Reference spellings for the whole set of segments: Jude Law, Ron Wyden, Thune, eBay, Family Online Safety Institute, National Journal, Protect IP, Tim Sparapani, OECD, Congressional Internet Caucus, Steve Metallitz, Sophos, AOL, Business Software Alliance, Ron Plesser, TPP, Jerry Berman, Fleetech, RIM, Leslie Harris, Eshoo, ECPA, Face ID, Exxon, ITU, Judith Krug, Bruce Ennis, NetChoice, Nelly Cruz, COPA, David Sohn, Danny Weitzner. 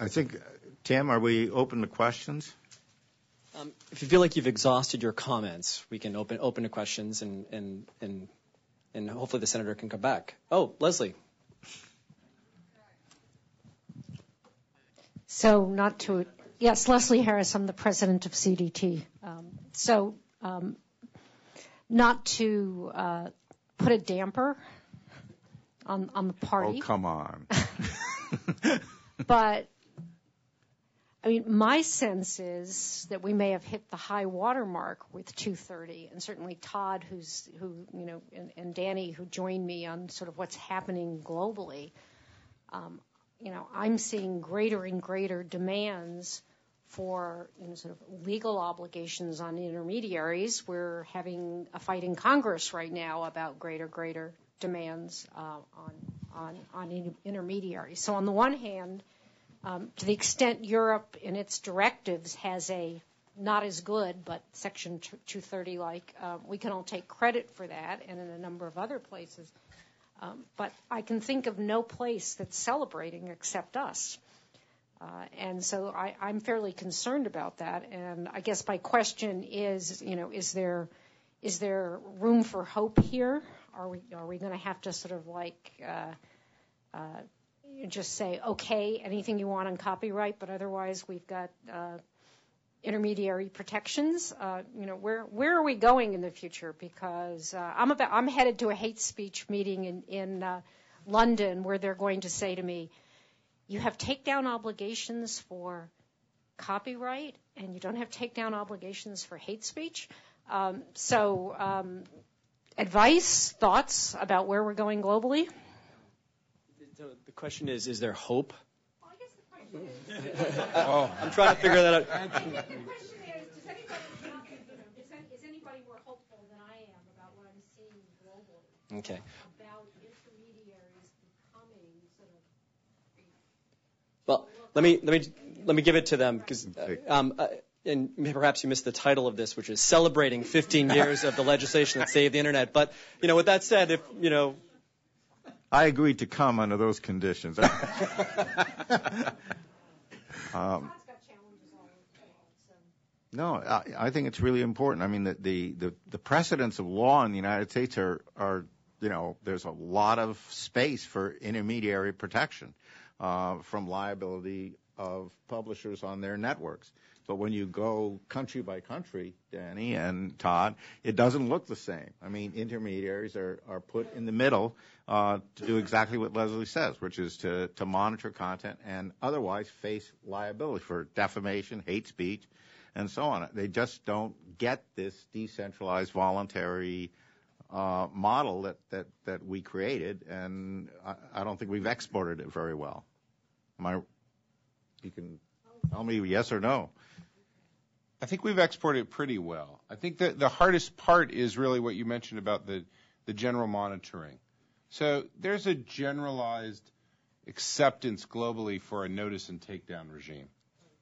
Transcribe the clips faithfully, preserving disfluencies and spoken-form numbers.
I think, Tim, are we open to questions? Um, if you feel like you've exhausted your comments, we can open open to questions, and and and and hopefully the senator can come back. Oh, Leslie. So not to yes, Leslie Harris. I'm the president of C D T. Um, so um, not to uh, put a damper on on the party. Oh, come on. But I mean, my sense is that we may have hit the high water mark with two thirty, and certainly Tod, who's who, you know, and, and Danny, who joined me on sort of what's happening globally. Um, you know, I'm seeing greater and greater demands for, you know, sort of legal obligations on intermediaries. We're having a fight in Congress right now about greater, greater demands uh, on on on in intermediaries. So on the one hand. Um, to the extent Europe in its directives has a not as good, but Section two thirty like, uh, we can all take credit for that, and in a number of other places. Um, but I can think of no place that's celebrating except us. Uh, and so I, I'm fairly concerned about that. And I guess my question is, you know, is there is there room for hope here? Are we are we going to have to sort of like uh, uh, you just say, okay, anything you want on copyright, but otherwise we've got uh, intermediary protections. Uh, you know, where where are we going in the future? Because uh, I'm about I'm headed to a hate speech meeting in in uh, London where they're going to say to me, you have takedown obligations for copyright, and you don't have takedown obligations for hate speech. Um, so, um, advice, thoughts about where we're going globally. So the question is, is there hope? Well, I guess the question is. oh. I'm trying to figure that out. I think the question is, does anybody, you know, is, is anybody more hopeful than I am about what I'm seeing globally? Okay. About intermediaries becoming sort of. Well, let me let me let me give it to them because, uh, um, uh, and perhaps you missed the title of this, which is celebrating fifteen years of the legislation that saved the internet. But you know, with that said, if you know. I agreed to come under those conditions. um, no, I, I think it's really important. I mean, the, the, the, the precedents of law in the United States are, are, you know, there's a lot of space for intermediary protection uh, from liability of publishers on their networks. But when you go country by country, Danny and Tod, it doesn't look the same. I mean, intermediaries are, are put in the middle uh, to do exactly what Leslie says, which is to, to monitor content and otherwise face liability for defamation, hate speech, and so on. They just don't get this decentralized voluntary uh, model that, that, that we created, and I, I don't think we've exported it very well. Am I, you can tell me yes or no. I think we've exported pretty well. I think that the hardest part is really what you mentioned about the, the general monitoring. So there's a generalized acceptance globally for a notice and takedown regime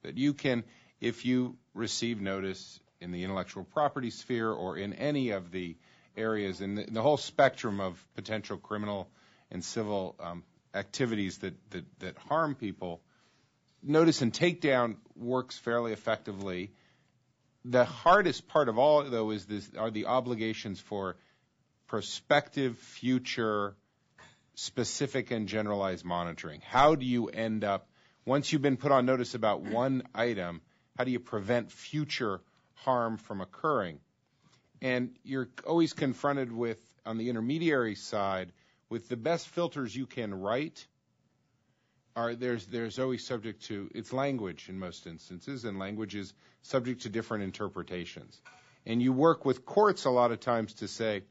that you can, if you receive notice in the intellectual property sphere or in any of the areas, in the, in the whole spectrum of potential criminal and civil um, activities that, that, that harm people, notice and takedown works fairly effectively. The hardest part of all, though, is this, are the obligations for prospective, future, specific, and generalized monitoring. How do you end up, once you've been put on notice about one item, how do you prevent future harm from occurring? And you're always confronted with, on the intermediary side, with the best filters you can write, Are, there's, there's always subject to, it's language in most instances, and language is subject to different interpretations. And you work with courts a lot of times to say,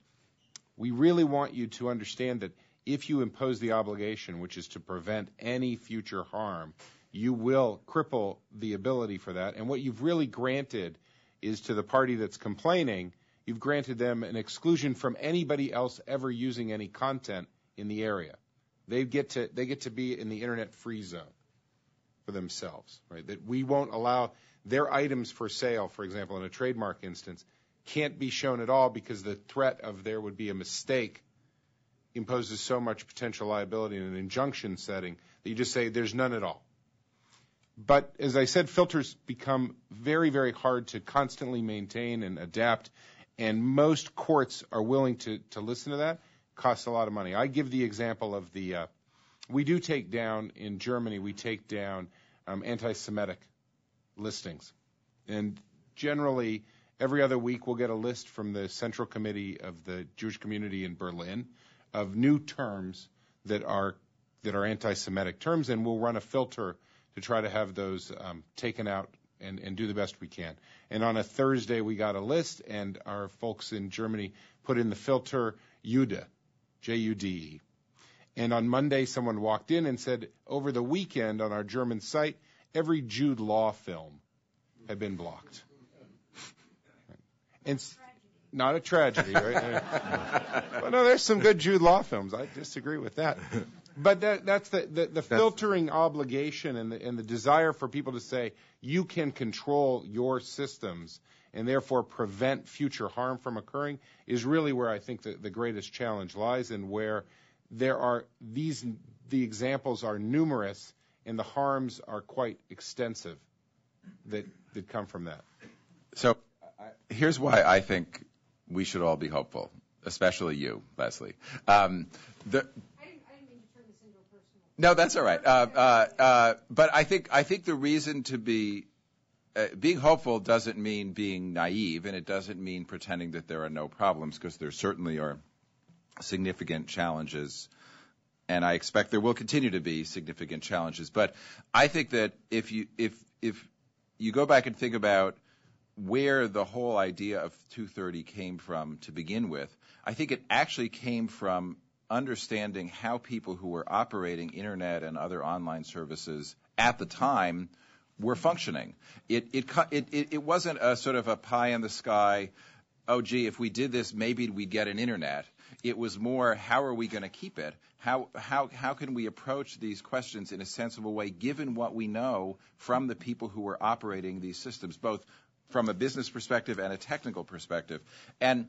we really want you to understand that if you impose the obligation, which is to prevent any future harm, you will cripple the ability for that. And what you've really granted is to the party that's complaining, you've granted them an exclusion from anybody else ever using any content in the area. They get to they get to be in the internet free zone for themselves, right? That we won't allow their items for sale, for example, in a trademark instance, can't be shown at all because the threat of there would be a mistake imposes so much potential liability in an injunction setting that you just say there's none at all. But as I said, filters become very, very hard to constantly maintain and adapt, and most courts are willing to, to listen to that. It costs a lot of money. I give the example of the uh, – we do take down – in Germany, we take down um, anti-Semitic listings. And generally, every other week we'll get a list from the Central Committee of the Jewish Community in Berlin of new terms that are that are anti-Semitic terms, and we'll run a filter to try to have those um, taken out and, and do the best we can. And on a Thursday, we got a list, and our folks in Germany put in the filter Jude, J U D E. And on Monday, someone walked in and said, over the weekend on our German site, every Jude Law film had been blocked. And it's not a tragedy, right? Well, no, there's some good Jude Law films. I disagree with that. But that, that's the, the, the filtering that's, obligation and the, and the desire for people to say, you can control your systems and therefore prevent future harm from occurring is really where I think the, the greatest challenge lies, and where there are these, the examples are numerous and the harms are quite extensive that, that come from that. So here's why I think we should all be hopeful, especially you, Leslie. Um, the... No, that's all right. Uh, uh, uh, but I think I think the reason to be uh, being hopeful doesn't mean being naive, and it doesn't mean pretending that there are no problems, because there certainly are significant challenges, and I expect there will continue to be significant challenges. But I think that if you if if you go back and think about where the whole idea of two thirty came from to begin with, I think it actually came from understanding how people who were operating internet and other online services at the time were functioning. It it it it wasn't a sort of a pie in the sky, oh gee, if we did this maybe we'd get an internet. It was more, how are we going to keep it? How how how can we approach these questions in a sensible way given what we know from the people who were operating these systems, both from a business perspective and a technical perspective. And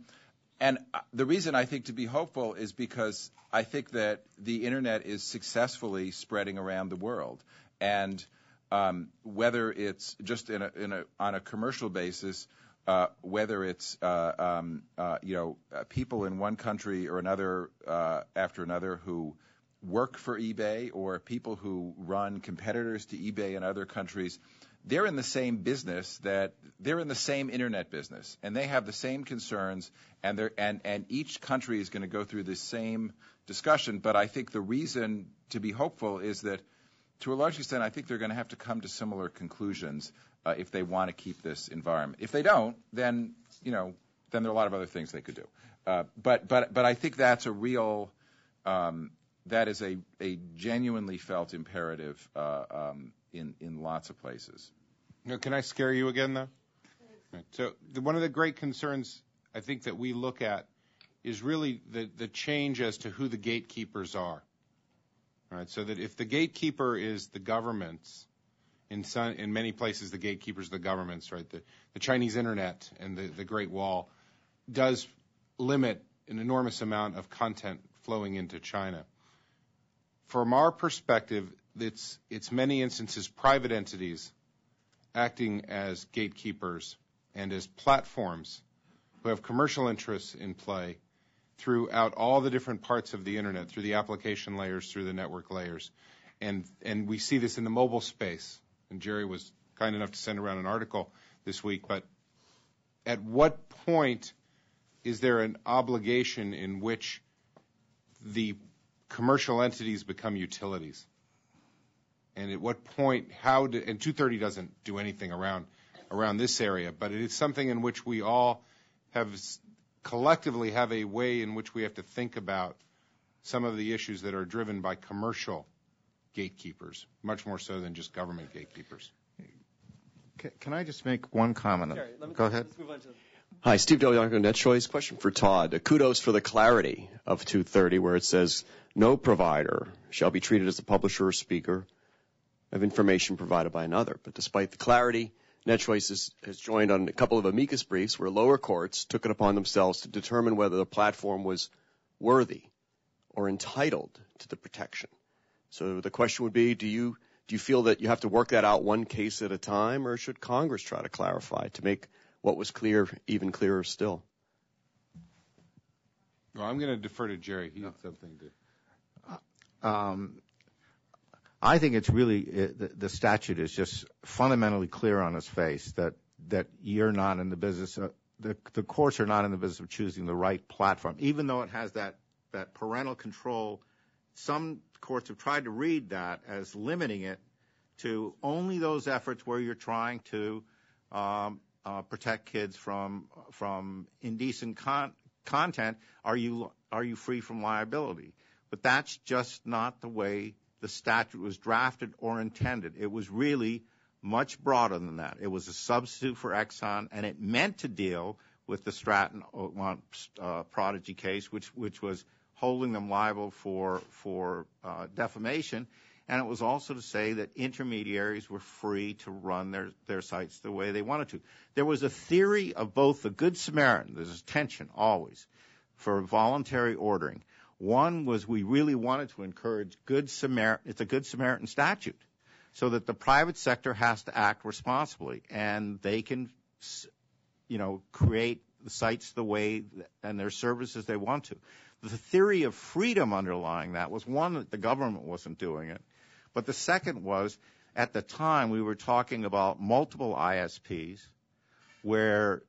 And the reason I think to be hopeful is because I think that the internet is successfully spreading around the world, and um, whether it's just in a, in a, on a commercial basis, uh, whether it's uh, um, uh, you know uh, people in one country or another uh, after another who work for eBay, or people who run competitors to eBay in other countries. They're in the same business that they're in the same internet business, and they have the same concerns, and they're and, and each country is going to go through the same discussion. But I think the reason to be hopeful is that, to a large extent, I think they're going to have to come to similar conclusions uh, if they want to keep this environment. If they don't, then you know, then there are a lot of other things they could do. Uh, but but but I think that's a real um, that is a a genuinely felt imperative. Uh, um, In, in lots of places. Now, can I scare you again, though? Right. So the, one of the great concerns I think that we look at is really the, the change as to who the gatekeepers are. Right? So that if the gatekeeper is the governments, in, some, in many places the gatekeepers are the governments, right? The, the Chinese internet and the, the Great Wall does limit an enormous amount of content flowing into China. From our perspective, it's it's many instances private entities acting as gatekeepers and as platforms who have commercial interests in play throughout all the different parts of the internet, through the application layers, through the network layers. And and we see this in the mobile space. And Jerry was kind enough to send around an article this week, but at what point is there an obligation in which the commercial entities become utilities? And at what point, how do, and two thirty doesn't do anything around around this area, but it is something in which we all have collectively have a way in which we have to think about some of the issues that are driven by commercial gatekeepers, much more so than just government gatekeepers. Can, can I just make one comment? Sorry, let me, Go ahead. Let's move on to Hi, Steve Delianco, NetChoice. Question for Todd. Kudos for the clarity of two thirty, where it says, no provider shall be treated as a publisher or speaker of information provided by another. But despite the clarity, NetChoice is, has joined on a couple of amicus briefs where lower courts took it upon themselves to determine whether the platform was worthy or entitled to the protection. So the question would be, do you do you feel that you have to work that out one case at a time, or should Congress try to clarify to make what was clear even clearer still? Well, I'm going to defer to Jerry. He no. had something to. Um, I think it's really it, the, the statute is just fundamentally clear on its face that that you're not in the business of, the the courts are not in the business of choosing the right platform, even though it has that that parental control. Some courts have tried to read that as limiting it to only those efforts where you're trying to um, uh, protect kids from from indecent con content. Are you are you free from liability? But that's just not the way the statute was drafted or intended. It was really much broader than that. It was a substitute for Exxon, and it meant to deal with the Stratton uh, Prodigy case, which which was holding them liable for for uh, defamation, and it was also to say that intermediaries were free to run their their sites the way they wanted to. There was a theory of both the Good Samaritan. There's a tension always for voluntary ordering. One was we really wanted to encourage Good Samaritan. It's a Good Samaritan statute, so that the private sector has to act responsibly, and they can, you know, create the sites the way and their services they want to. The theory of freedom underlying that was, one, that the government wasn't doing it, but the second was, at the time, we were talking about multiple I S Ps where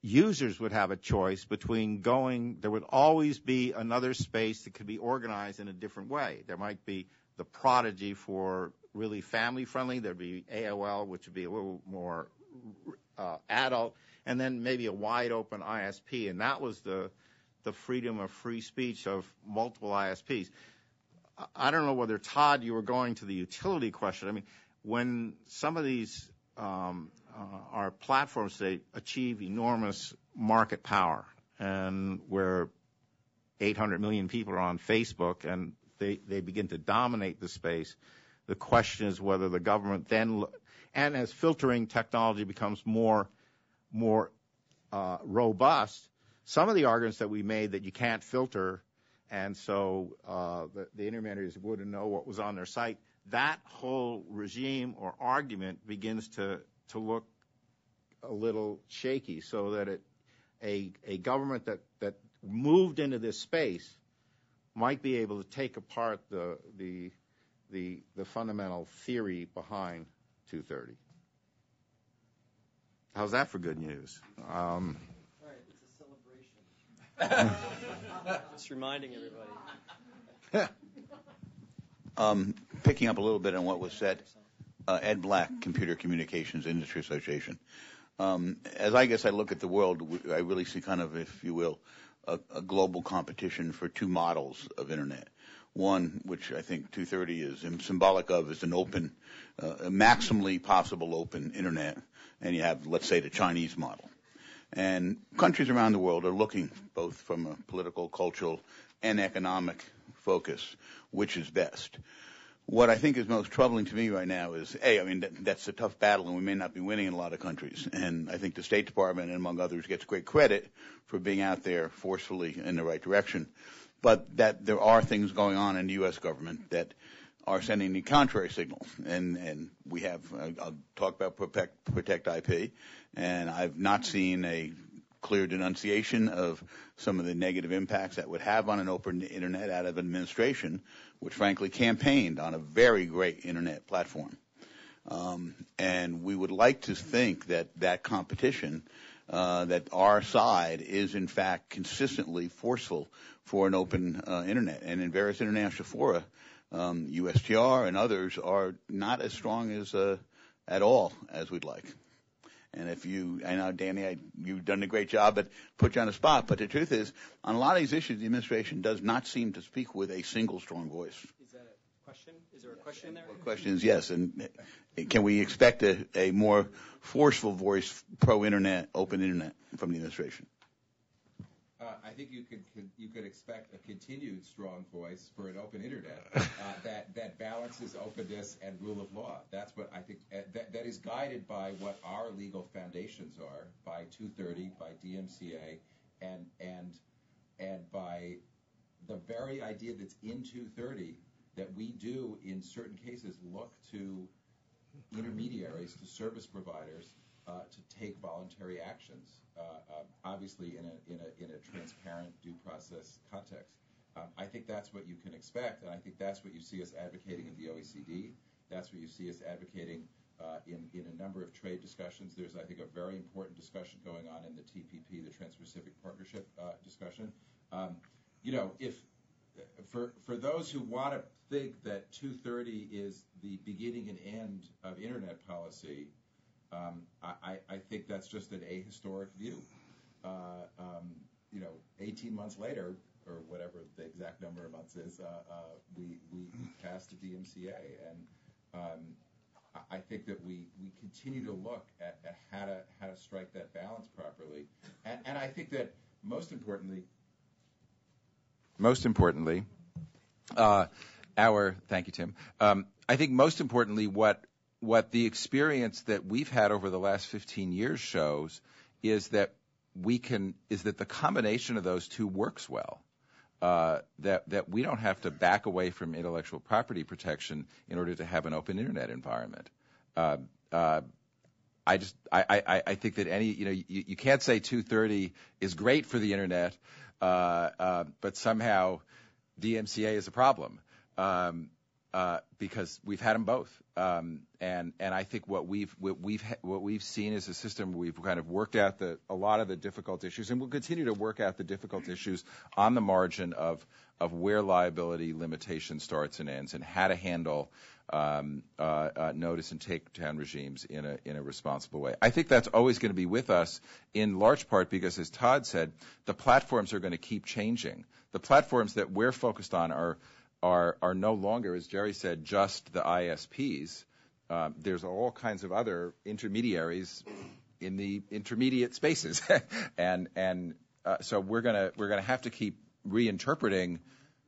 users would have a choice between going, there would always be another space that could be organized in a different way. There might be the Prodigy for really family-friendly. There'd be A O L, which would be a little more uh, adult, and then maybe a wide-open I S P, and that was the the freedom of free speech of multiple I S Ps. I don't know whether, Tod, you were going to the utility question. I mean, when some of these um, uh, our platforms, they achieve enormous market power, and where eight hundred million people are on Facebook and they, they begin to dominate the space, the question is whether the government then, and as filtering technology becomes more, more uh, robust, some of the arguments that we made that you can't filter, and so uh, the, the intermediaries wouldn't know what was on their site, that whole regime or argument begins to, to look a little shaky, so that it, a, a government that, that moved into this space might be able to take apart the, the, the, the fundamental theory behind two thirty. How's that for good news? Um, Just reminding everybody. um, picking up a little bit on what was said, uh, Ed Black, Computer Communications Industry Association. Um, as I guess I look at the world, I really see kind of, if you will, a, a global competition for two models of Internet. One, which I think two thirty is symbolic of, is an open, uh, a maximally possible open Internet. And you have, let's say, the Chinese model. And countries around the world are looking, both from a political, cultural, and economic focus, which is best. What I think is most troubling to me right now is, A, I mean, that, that's a tough battle, and we may not be winning in a lot of countries. And I think the State Department, among others, gets great credit for being out there forcefully in the right direction. But that there are things going on in the U S government that are sending the contrary signal, and and we have. Uh, I'll talk about protect protect I P, and I've not seen a clear denunciation of some of the negative impacts that would have on an open internet out of administration, which frankly campaigned on a very great internet platform. Um, and we would like to think that that competition, uh, that our side is in fact consistently forceful for an open uh, internet, and in various international fora. Um, U S T R and others are not as strong as uh, at all as we'd like. And if you, I know, Danny, I, you've done a great job, but put you on the spot. But the truth is, on a lot of these issues, the administration does not seem to speak with a single strong voice. Is that a question? Is there a question in there? The question is yes. And can we expect a, a more forceful voice, pro-internet, open internet, from the administration? Uh, I think you could you could expect a continued strong voice for an open internet uh, that that balances openness and rule of law. That's what I think. Uh, that that is guided by what our legal foundations are, by two thirty, by D M C A, and and and by the very idea that's in two thirty that we do in certain cases look to intermediaries, to service providers, uh, to take voluntary actions, uh, uh, obviously in a, in, a, in a transparent due process context. Um, I think that's what you can expect, and I think that's what you see us advocating in the O E C D. That's what you see us advocating uh, in, in a number of trade discussions. There's, I think, a very important discussion going on in the T P P, the Trans-Pacific Partnership uh, discussion. Um, you know, if for for those who want to think that two thirty is the beginning and end of Internet policy, um, I, I think that's just an ahistoric view. Uh, um, you know, eighteen months later, or whatever the exact number of months is, uh, uh, we, we, we passed the D M C A. And um, I think that we, we continue to look at, at how to how to strike that balance properly. And, and I think that most importantly, most importantly, uh, our, thank you, Tim. Um, I think most importantly, what what the experience that we've had over the last fifteen years shows is that we can, is that the combination of those two works well. Uh, that, that we don't have to back away from intellectual property protection in order to have an open internet environment. Uh, uh, I just, I, I, I think that any, you know, you, you can't say two thirty is great for the internet, uh, uh, but somehow D M C A is a problem, um, uh, because we've had them both. Um, and, and I think what we've, what we've, ha- what we've seen is a system where we've kind of worked out the, a lot of the difficult issues, and we'll continue to work out the difficult issues on the margin of, of where liability limitation starts and ends, and how to handle, um, uh, uh, notice and takedown regimes in a, in a responsible way. I think that's always going to be with us in large part because, as Tod said, the platforms are going to keep changing. The platforms that we're focused on are, Are, are no longer, as Jerry said, just the I S Ps. Um, there's all kinds of other intermediaries in the intermediate spaces, and and uh, so we're gonna we're gonna have to keep reinterpreting,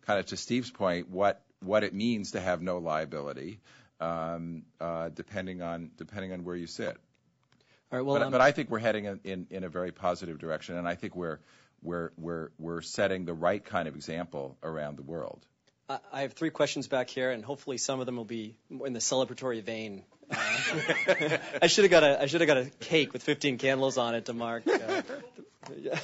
kind of to Steve's point, what what it means to have no liability, um, uh, depending on depending on where you sit. All right. Well, but, um, but I think we're heading in, in in a very positive direction, and I think we're we're we're we're setting the right kind of example around the world. I have three questions back here, and hopefully some of them will be in the celebratory vein. Uh, I should have got a I should have got a cake with fifteen candles on it to mark. Uh, yeah.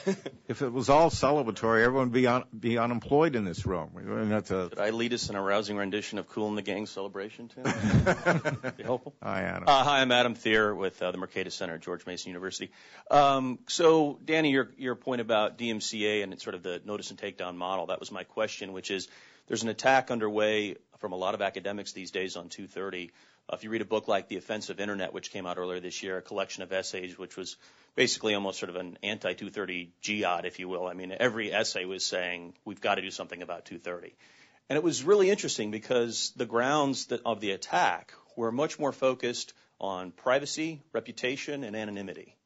If it was all celebratory, everyone would be on, be unemployed in this room. And that's a, Could I lead us in a rousing rendition of "Cool in the Gang" celebration too? Be helpful. Hi, Adam. Uh, hi, I'm Adam Thier with uh, the Mercatus Center at George Mason University. Um, so, Danny, your your point about D M C A and it's sort of the notice and takedown model. That was my question, which is, there's an attack underway from a lot of academics these days on two thirty. Uh, if you read a book like The Offensive Internet, which came out earlier this year, a collection of essays, which was basically almost sort of an anti two thirty G I O D, if you will. I mean, every essay was saying, we've got to do something about two thirty. And it was really interesting because the grounds that, of the attack were much more focused on privacy, reputation, and anonymity.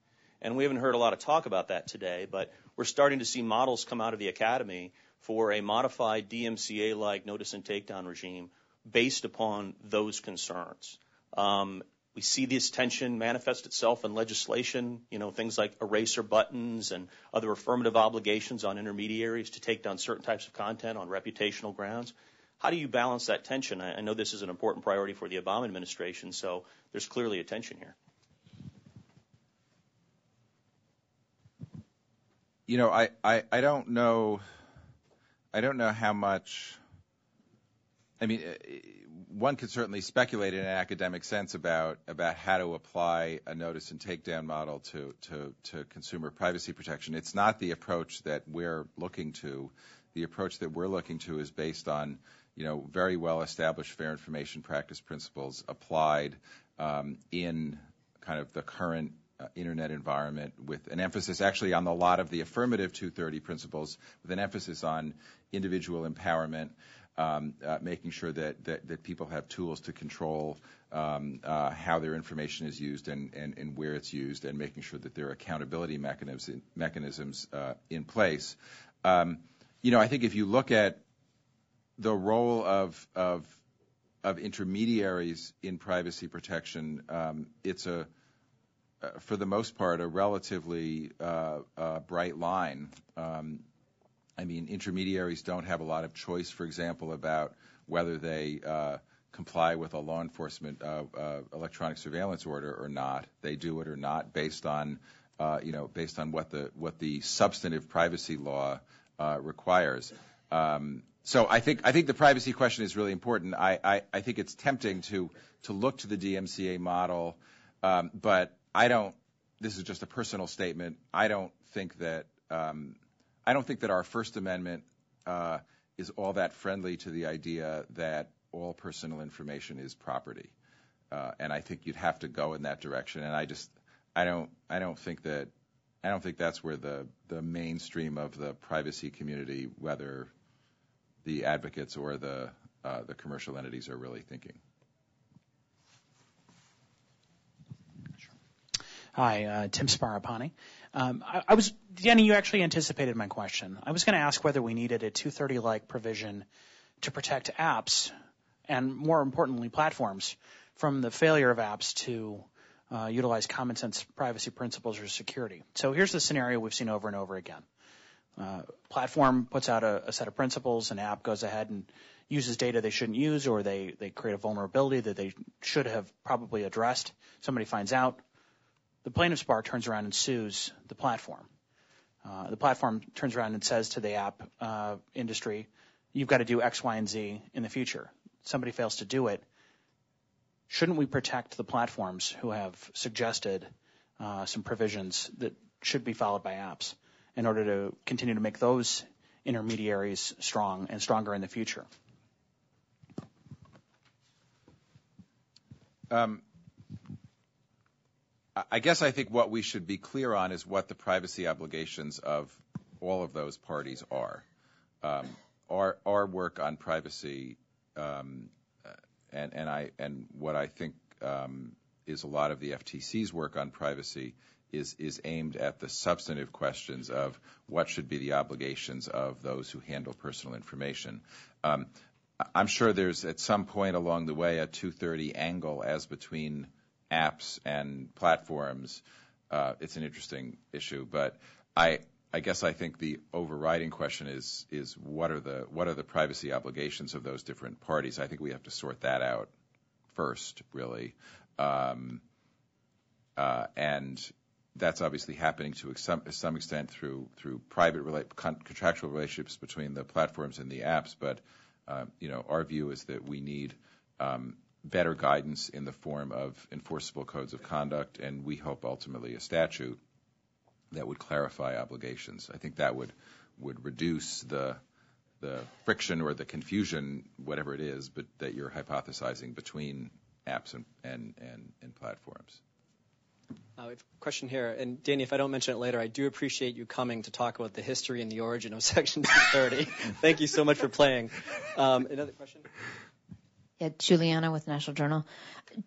And we haven't heard a lot of talk about that today, but we're starting to see models come out of the academy for a modified D M C A-like notice and takedown regime based upon those concerns. Um, we see this tension manifest itself in legislation, you know, things like eraser buttons and other affirmative obligations on intermediaries to take down certain types of content on reputational grounds. How do you balance that tension? I, I know this is an important priority for the Obama administration, so there's clearly a tension here. You know, I, I, I don't know... I don't know how much, I mean, one could certainly speculate in an academic sense about, about how to apply a notice and takedown model to, to, to consumer privacy protection. It's not the approach that we're looking to. The approach that we're looking to is based on, you know, very well-established fair information practice principles applied um, in kind of the current Uh, internet environment, with an emphasis actually on a lot of the affirmative two thirty principles, with an emphasis on individual empowerment, um, uh, making sure that, that, that people have tools to control um, uh, how their information is used and, and, and where it's used, and making sure that there are accountability mechanisms, mechanisms uh, in place. Um, you know, I think if you look at the role of, of, of intermediaries in privacy protection, um, it's a Uh, for the most part, a relatively uh, uh, bright line. Um, I mean, intermediaries don't have a lot of choice, for example, about whether they uh, comply with a law enforcement uh, uh, electronic surveillance order or not. They do it or not based on, uh, you know, based on what the what the substantive privacy law uh, requires. Um, so I think I think the privacy question is really important. I, I, I think it's tempting to to look to the D M C A model, um, but I don't. This is just a personal statement. I don't think that. Um, I don't think that our First Amendment uh, is all that friendly to the idea that all personal information is property, uh, and I think you'd have to go in that direction. And I just, I don't, I don't think that, I don't think that's where the the mainstream of the privacy community, whether the advocates or the uh, the commercial entities, are really thinking. Hi, uh, Tim Sparapani. Um, I, I was, Danny, you actually anticipated my question. I was going to ask whether we needed a two thirty-like provision to protect apps and, more importantly, platforms from the failure of apps to uh, utilize common-sense privacy principles or security. So here's the scenario we've seen over and over again. Uh, platform puts out a, a set of principles. An app goes ahead and uses data they shouldn't use, or they, they create a vulnerability that they should have probably addressed. Somebody finds out. The plaintiff's bar turns around and sues the platform. Uh, the platform turns around and says to the app uh, industry, you've got to do X, Y, and Z in the future. Somebody fails to do it. Shouldn't we protect the platforms who have suggested uh, some provisions that should be followed by apps in order to continue to make those intermediaries strong and stronger in the future? Um. I guess I think what we should be clear on is what the privacy obligations of all of those parties are. Um, our, our work on privacy, um, and, and, I, and what I think um, is a lot of the F T C's work on privacy is, is aimed at the substantive questions of what should be the obligations of those who handle personal information. Um, I'm sure there's at some point along the way a two thirty angle as between apps and platforms. Uh, it's an interesting issue, but I, I guess I think the overriding question is is what are the what are the privacy obligations of those different parties? I think we have to sort that out first, really, um, uh, and that's obviously happening to some some extent through through private rela- con- contractual relationships between the platforms and the apps. But uh, you know, our view is that we need Um, better guidance in the form of enforceable codes of conduct, and we hope ultimately a statute that would clarify obligations. I think that would would reduce the the friction or the confusion, whatever it is, but that you're hypothesizing between apps and and, and, and platforms. Uh, we have a question here, and Danny, if I don't mention it later, I do appreciate you coming to talk about the history and the origin of Section two thirty. Thank you so much for playing. Um, another question? Yeah, Juliana with National Journal.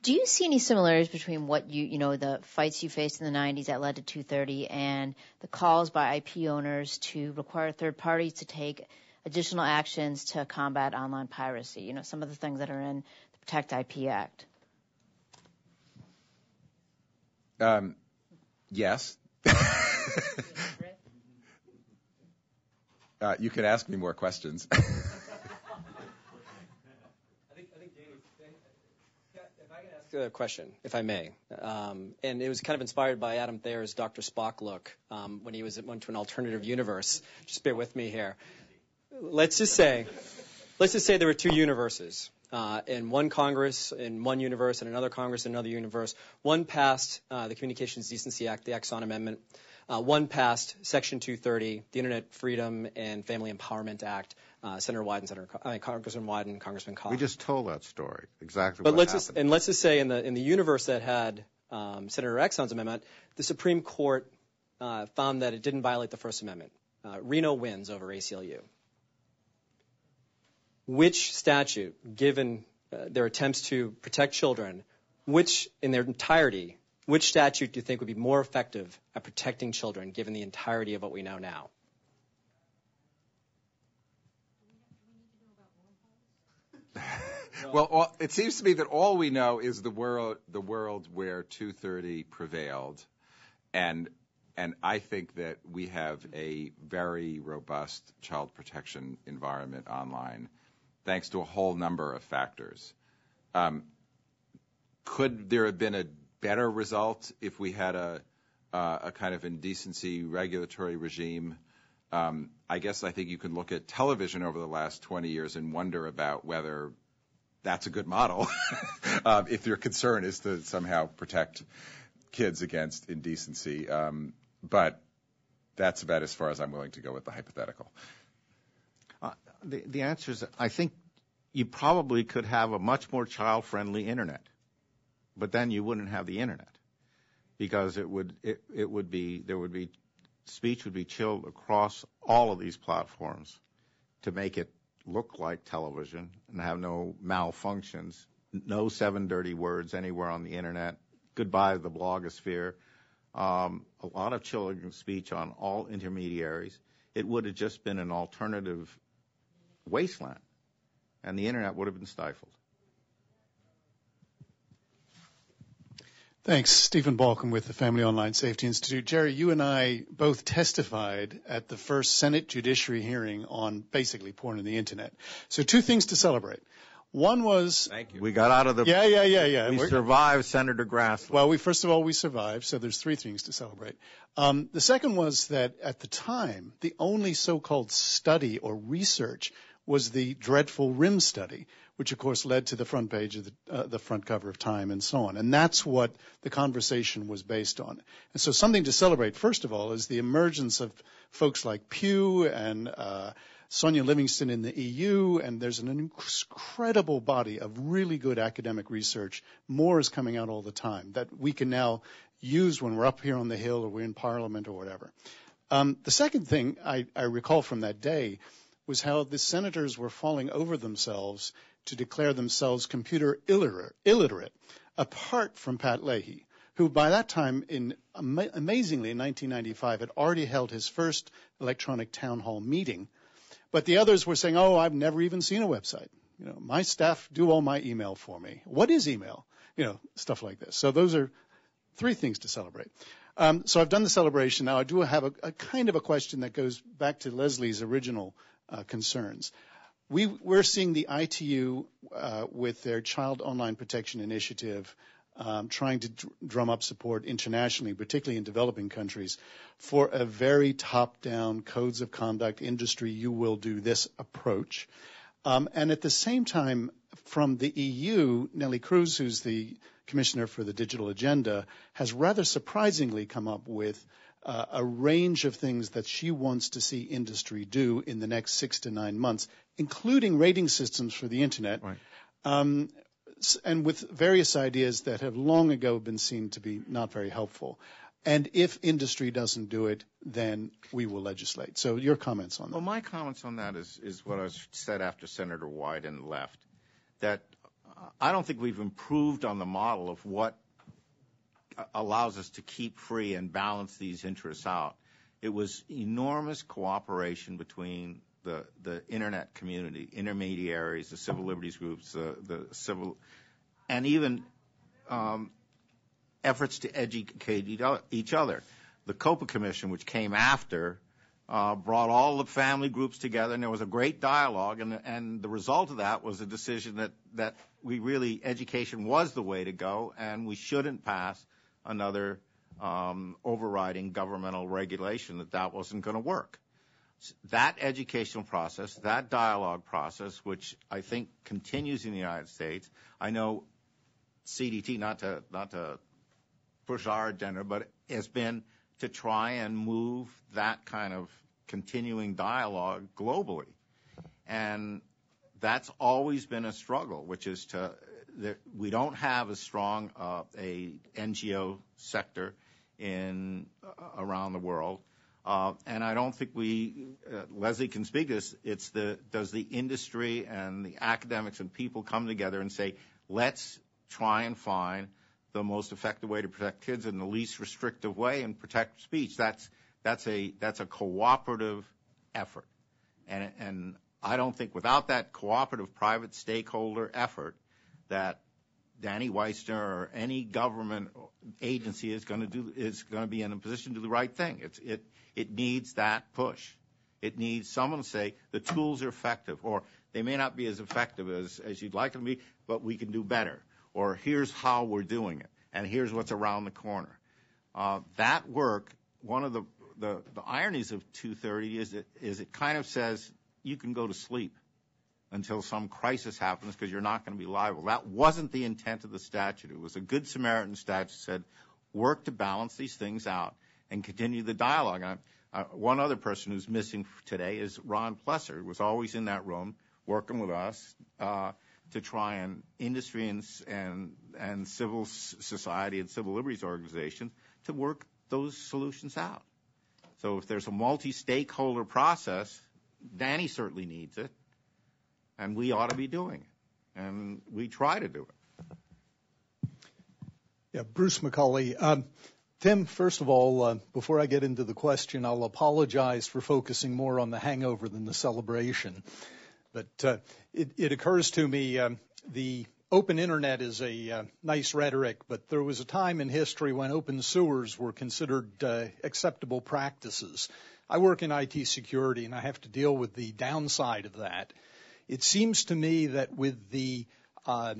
Do you see any similarities between what you, you know, the fights you faced in the nineties that led to two thirty and the calls by I P owners to require third parties to take additional actions to combat online piracy? You know, some of the things that are in the Protect I P Act. Um, yes. uh, you could ask me more questions. A question, if I may, um, and it was kind of inspired by Adam Thayer's Doctor Spock look um, when he was went to an alternative universe. Just bear with me here. Let's just say, let's just say there were two universes, uh, in one Congress, in one universe, and another Congress, in another universe. One passed uh, the Communications Decency Act, the Exxon Amendment. Uh, one passed Section two thirty, the Internet Freedom and Family Empowerment Act. Uh, Senator Wyden, Senator, I mean, Congressman Wyden, Congressman Cobb. We just told that story exactly. But what let's happened. Just, and let's just say in the in the universe that had um, Senator Exxon's amendment, the Supreme Court uh, found that it didn't violate the First Amendment. Uh, Reno wins over A C L U. Which statute, given uh, their attempts to protect children, which in their entirety, which statute do you think would be more effective at protecting children, given the entirety of what we know now? Well, all, it seems to me that all we know is the world, the world where two thirty prevailed, and And I think that we have a very robust child protection environment online, thanks to a whole number of factors. Um, could there have been a better result if we had a, uh, a kind of indecency regulatory regime? Um, I guess I think you can look at television over the last twenty years and wonder about whether that's a good model um, if your concern is to somehow protect kids against indecency. Um, but that's about as far as I'm willing to go with the hypothetical. Uh, the, the answer is, I think you probably could have a much more child-friendly Internet, but then you wouldn't have the Internet because it would it, it would be there would be speech would be chilled across all of these platforms to make it look like television and have no malfunctions, no seven dirty words anywhere on the Internet. Goodbye to the blogosphere. Um, a lot of children's speech on all intermediaries. It would have just been an alternative wasteland, and the Internet would have been stifled. Thanks. Stephen Balcom with the Family Online Safety Institute. Jerry, you and I both testified at the first Senate Judiciary hearing on basically porn and the Internet. So two things to celebrate. One was Thank you. We got out of the yeah yeah yeah yeah we We're, survived Senator Grassley. Well, we first of all we survived, so there's three things to celebrate. Um, the second was that at the time the only so-called study or research was the dreadful RIM study, which of course led to the front page of the, uh, the front cover of Time and so on, and that's what the conversation was based on. And so something to celebrate first of all is the emergence of folks like Pew and. Uh, Sonia Livingston in the E U, and there's an incredible body of really good academic research. More is coming out all the time that we can now use when we're up here on the Hill or we're in Parliament or whatever. Um, the second thing I, I recall from that day was how the senators were falling over themselves to declare themselves computer illiterate, illiterate apart from Pat Leahy, who by that time, in am- amazingly in nineteen ninety-five, had already held his first electronic town hall meeting. But the others were saying, oh, I've never even seen a website. You know, my staff do all my email for me. What is email? You know, stuff like this. So those are three things to celebrate. Um, so I've done the celebration. Now I do have a, a kind of a question that goes back to Leslie's original uh, concerns. We, we're seeing the I T U uh, with their Child Online Protection Initiative um, trying to dr- drum up support internationally, particularly in developing countries, for a very top-down codes of conduct industry, you will do this approach. Um, and at the same time, from the E U, Nelly Cruz, who's the commissioner for the digital agenda, has rather surprisingly come up with uh, a range of things that she wants to see industry do in the next six to nine months, including rating systems for the Internet. Right. Um, and with various ideas that have long ago been seen to be not very helpful. And if industry doesn't do it, then we will legislate. So your comments on that. Well, my comments on that is, is what I said after Senator Wyden left, that I don't think we've improved on the model of what allows us to keep free and balance these interests out. It was enormous cooperation between The, the Internet community, intermediaries, the civil liberties groups, the, the civil, and even um, efforts to educate each other. The COPA Commission, which came after, uh, brought all the family groups together, and there was a great dialogue, and, and the result of that was a decision that, that we really, education was the way to go, and we shouldn't pass another um, overriding governmental regulation that that wasn't going to work. That educational process, that dialogue process, which I think continues in the United States. I know C D T, not to not to push our agenda, but has been to try and move that kind of continuing dialogue globally, and that's always been a struggle. Which is to we don't have as strong uh, a N G O sector in uh, around the world. Uh, and I don't think we, uh, Leslie can speak to this, it's the, does the industry and the academics and people come together and say, let's try and find the most effective way to protect kids in the least restrictive way and protect speech. That's, that's a, that's a cooperative effort. And, and I don't think without that cooperative private stakeholder effort that Danny Weitzner or any government agency is going to do is going to be in a position to do the right thing. It's, it it needs that push. It needs someone to say the tools are effective, or they may not be as effective as, as you'd like them to be, but we can do better. Or here's how we're doing it, and here's what's around the corner. Uh, that work, one of the, the, the ironies of two thirty is it, is it kind of says you can go to sleep until some crisis happens because you're not going to be liable. That wasn't the intent of the statute. It was a Good Samaritan statute that said work to balance these things out and continue the dialogue. And I, uh, one other person who's missing today is Ron Plesser, who was always in that room working with us uh, to try and industry and, and, and civil society and civil liberties organizations to work those solutions out. So if there's a multi-stakeholder process, Danny certainly needs it. And we ought to be doing it, and we try to do it. Yeah, Bruce McCauley. Um, Tim, first of all, uh, before I get into the question, I'll apologize for focusing more on the hangover than the celebration. But uh, it, it occurs to me um, the open internet is a uh, nice rhetoric, but there was a time in history when open sewers were considered uh, acceptable practices. I work in I T security, and I have to deal with the downside of that. It seems to me that with the uh,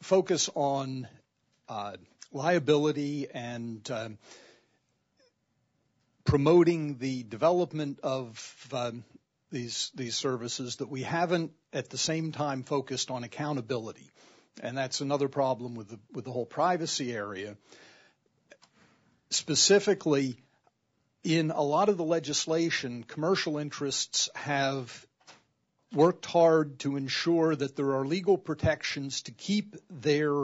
focus on uh, liability and uh, promoting the development of uh, these these services, that we haven't at the same time focused on accountability, and that's another problem with the with the whole privacy area. Specifically, in a lot of the legislation, commercial interests have worked hard to ensure that there are legal protections to keep their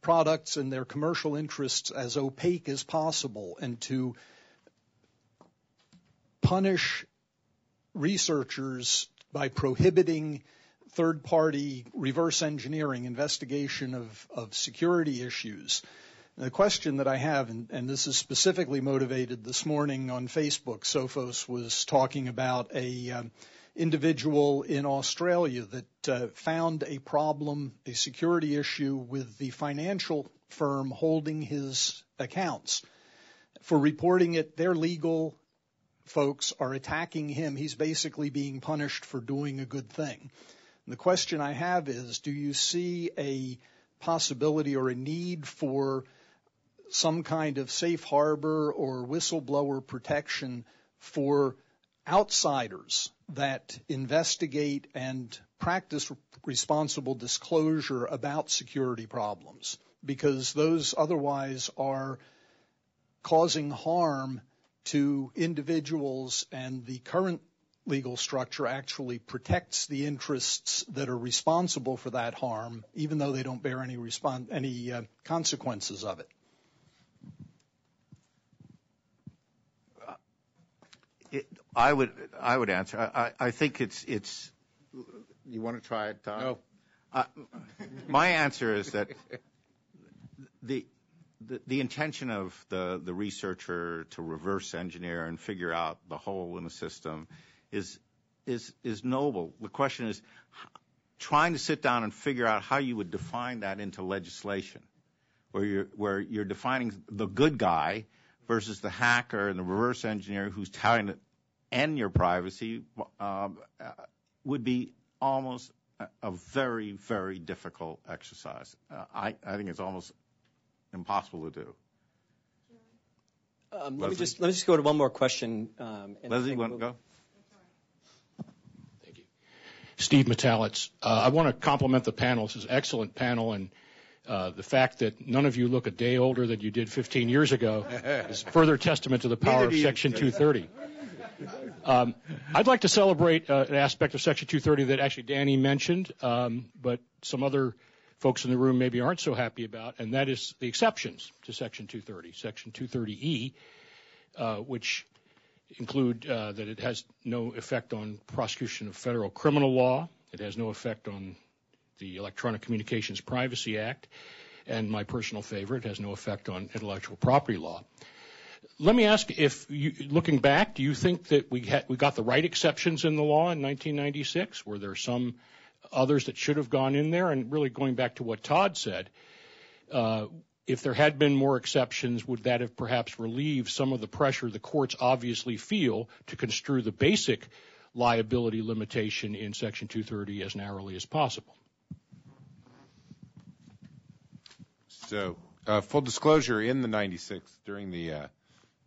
products and their commercial interests as opaque as possible, and to punish researchers by prohibiting third-party reverse engineering investigation of, of security issues. And the question that I have, and, and this is specifically motivated this morning on Facebook, Sophos was talking about a um, individual in Australia that uh, found a problem, a security issue with the financial firm holding his accounts. For reporting it, their legal folks are attacking him. He's basically being punished for doing a good thing. And the question I have is, do you see a possibility or a need for some kind of safe harbor or whistleblower protection for outsiders that investigate and practice responsible disclosure about security problems, because those otherwise are causing harm to individuals, and the current legal structure actually protects the interests that are responsible for that harm, even though they don't bear any respon- any uh, consequences of it? It, I would I would answer. I, I, I think it's it's. You want to try it, Todd? No. Uh, my answer is that the, the the intention of the the researcher to reverse engineer and figure out the hole in the system is is is noble. The question is trying to sit down and figure out how you would define that into legislation, where you're where you're defining the good guy versus the hacker and the reverse engineer who's trying to end your privacy, um, uh, would be almost a, a very, very difficult exercise. Uh, I, I think it's almost impossible to do. Um, let me just let me just go to one more question. Um, and Leslie, you want to we'll... go? Thank you, Steve Metallitz. Uh, I want to compliment the panel. This is an excellent panel, and Uh, the fact that none of you look a day older than you did fifteen years ago is further testament to the power of Section two thirty. Um, I'd like to celebrate uh, an aspect of Section two thirty that actually Danny mentioned, um, but some other folks in the room maybe aren't so happy about, and that is the exceptions to Section two thirty. Section two thirty E, uh, which include uh, that it has no effect on prosecution of federal criminal law. It has no effect on the Electronic Communications Privacy Act, and my personal favorite, has no effect on intellectual property law. Let me ask if, you, looking back, do you think that we had, we got the right exceptions in the law in nineteen ninety-six? Were there some others that should have gone in there? And really going back to what Todd said, uh, if there had been more exceptions, would that have perhaps relieved some of the pressure the courts obviously feel to construe the basic liability limitation in Section two thirty as narrowly as possible? So, uh, full disclosure, in the ninety-six, during the uh,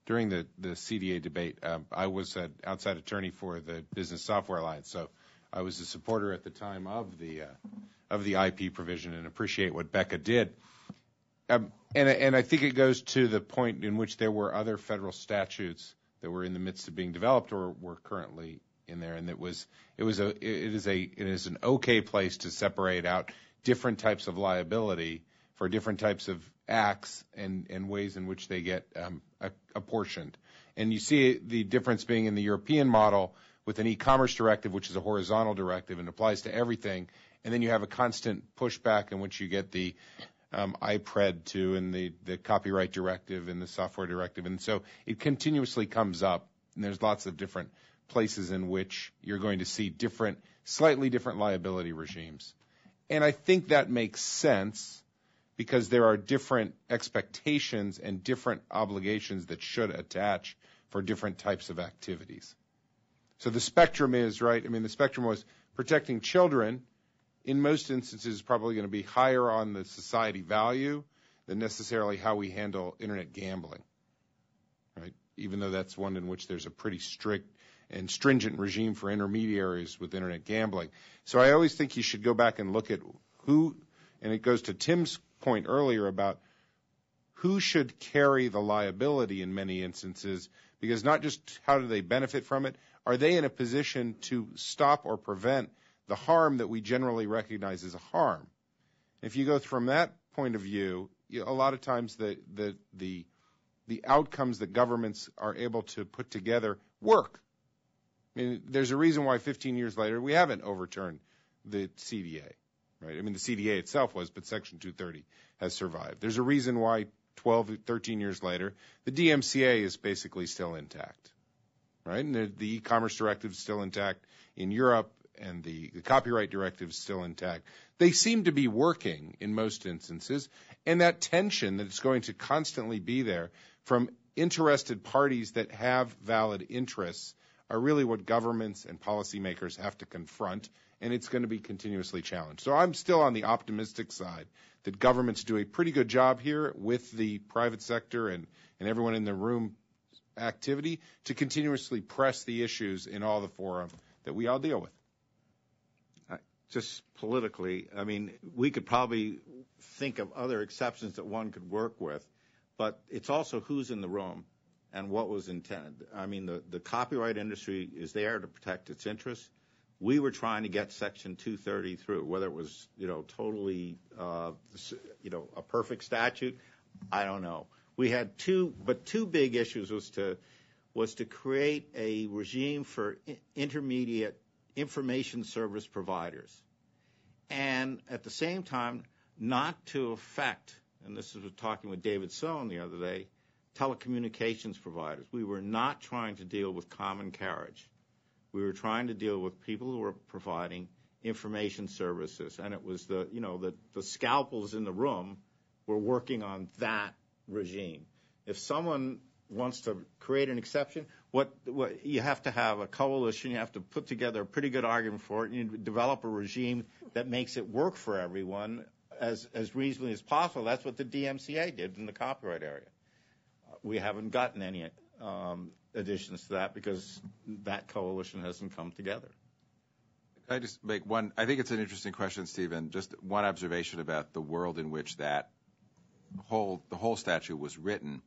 during the, the C D A debate, um, I was an outside attorney for the Business Software Alliance, so I was a supporter at the time of the uh, of the I P provision, and appreciate what Becca did. Um, and and I think it goes to the point in which there were other federal statutes that were in the midst of being developed or were currently in there, and it was it was a it is a it is an okay place to separate out different types of liability for different types of acts and, and ways in which they get um, apportioned. And you see the difference being in the European model with an e-commerce directive, which is a horizontal directive and applies to everything, and then you have a constant pushback in which you get the um, I P R E D two and the, the copyright directive and the software directive. And so it continuously comes up, and there's lots of different places in which you're going to see different, slightly different liability regimes. And I think that makes sense, because there are different expectations and different obligations that should attach for different types of activities. So the spectrum is, right, I mean, the spectrum was protecting children, in most instances probably going to be higher on the society value than necessarily how we handle internet gambling, right? Even though that's one in which there's a pretty strict and stringent regime for intermediaries with internet gambling. So I always think you should go back and look at who, and it goes to Tim's point earlier about who should carry the liability in many instances, because not just how do they benefit from it, are they in a position to stop or prevent the harm that we generally recognize as a harm? If you go from that point of view, you, a lot of times the, the, the, the outcomes that governments are able to put together work. I mean, there's a reason why fifteen years later we haven't overturned the C D A. Right? I mean, the C D A itself was, but Section two thirty has survived. There's a reason why twelve, thirteen years later, the D M C A is basically still intact, right? And the, the e-commerce directive is still intact in Europe, and the, the copyright directive is still intact. They seem to be working in most instances, and that tension that is going to constantly be there from interested parties that have valid interests are really what governments and policymakers have to confront, and it's going to be continuously challenged. So I'm still on the optimistic side that governments do a pretty good job here with the private sector and, and everyone in the room activity to continuously press the issues in all the forum that we all deal with. Just politically, I mean, we could probably think of other exceptions that one could work with, but it's also who's in the room and what was intended. I mean, the, the copyright industry is there to protect its interests. We were trying to get Section two thirty through, whether it was, you know, totally, uh, you know, a perfect statute. I don't know. We had two, but two big issues was to was to create a regime for intermediate information service providers, and at the same time not to affect. And this is talking with David Sohn the other day. Telecommunications providers. We were not trying to deal with common carriage. We were trying to deal with people who were providing information services, and it was the, you know, the, the scalpels in the room were working on that regime. If someone wants to create an exception, what, what you have to have a coalition, you have to put together a pretty good argument for it, and you develop a regime that makes it work for everyone as, as reasonably as possible. That's what the D M C A did in the copyright area. We haven't gotten any um, additions to that because that coalition hasn't come together. Can I just make one? I think it's an interesting question, Stephen. Just one observation about the world in which that whole the whole statute was written.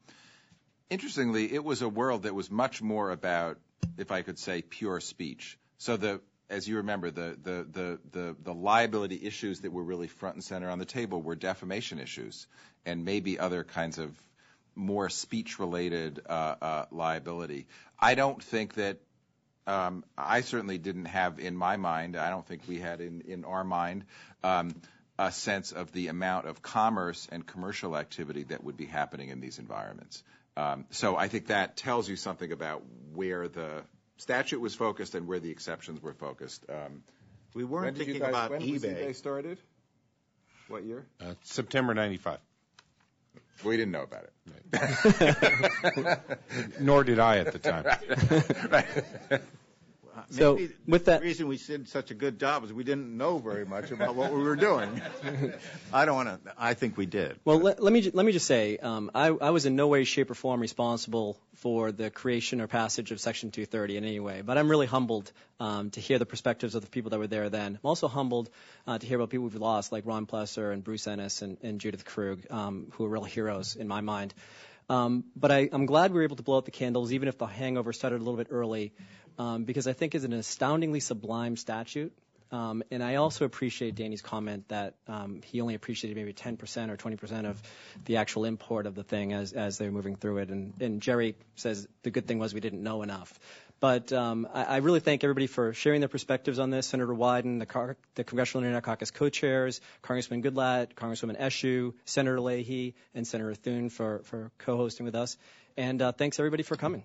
Interestingly, it was a world that was much more about, if I could say, pure speech. So the as you remember, the the the the, the liability issues that were really front and center on the table were defamation issues and maybe other kinds of more speech-related uh, uh, liability. I don't think that um, I certainly didn't have in my mind, I don't think we had in, in our mind, um, a sense of the amount of commerce and commercial activity that would be happening in these environments. Um, so I think that tells you something about where the statute was focused and where the exceptions were focused. Um, we weren't thinking guys, about when eBay. When was eBay started? What year? Uh, September ninety-five. We didn't know about it. Right. Nor did I at the time. Right. Right. Well, so maybe with that, the reason we did such a good job is we didn't know very much about what we were doing. I don't want to. I think we did. Well, let, let me let me just say, um, I, I was in no way, shape, or form responsible for the creation or passage of Section two thirty in any way. But I'm really humbled um, to hear the perspectives of the people that were there then. I'm also humbled uh, to hear about people we've lost, like Ron Plesser and Bruce Ennis and, and Judith Krug, um, who are real heroes in my mind. Um, but I, I'm glad we were able to blow out the candles, even if the hangover started a little bit early, um, because I think it's an astoundingly sublime statute. Um, and I also appreciate Danny's comment that um, he only appreciated maybe ten percent or twenty percent of the actual import of the thing as, as they were moving through it. And, and Jerry says the good thing was we didn't know enough. But um, I, I really thank everybody for sharing their perspectives on this. Senator Wyden, the, Car the Congressional Internet Caucus co-chairs, Congressman Goodlatte, Congresswoman Eshoo, Senator Leahy, and Senator Thune for, for co-hosting with us. And uh, thanks, everybody, for coming.